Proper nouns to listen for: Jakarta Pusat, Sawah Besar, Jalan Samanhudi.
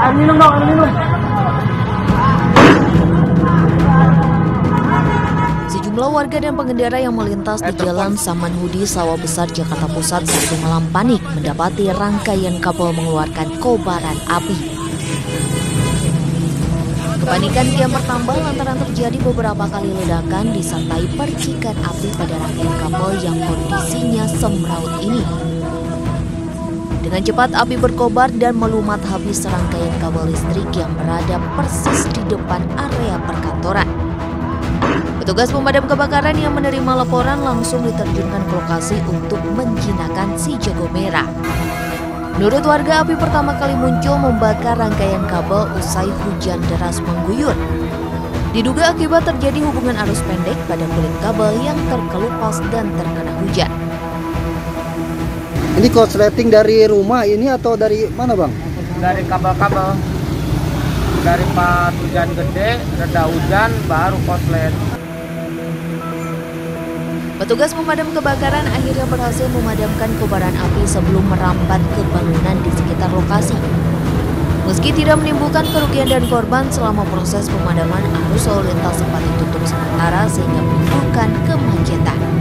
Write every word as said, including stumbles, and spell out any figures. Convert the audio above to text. Air minum dong, air minum. Sejumlah warga dan pengendara yang melintas di Jalan Samanhudi, Sawah Besar, Jakarta Pusat Sabtu malam panik mendapati rangkaian kabel mengeluarkan kobaran api. Kepanikan kian bertambah lantaran terjadi beberapa kali ledakan disertai percikan api pada rangkaian kabel yang kondisinya semraut ini. Dengan cepat api berkobar dan melumat habis rangkaian kabel listrik yang berada persis di depan area perkantoran. Petugas pemadam kebakaran yang menerima laporan langsung diterjunkan ke lokasi untuk menjinakkan si jago merah. Menurut warga, api pertama kali muncul membakar rangkaian kabel usai hujan deras mengguyur. Diduga akibat terjadi hubungan arus pendek pada kulit kabel yang terkelupas dan terkena hujan. Ini korsleting dari rumah ini atau dari mana, Bang? Dari kabel-kabel. Dari pas hujan gede, reda hujan, baru korslet. Petugas pemadam kebakaran akhirnya berhasil memadamkan kobaran api sebelum merambat ke bangunan di sekitar lokasi. Meski tidak menimbulkan kerugian dan korban, selama proses pemadaman arus lalu lintas sempat ditutup sementara sehingga menimbulkan kemacetan.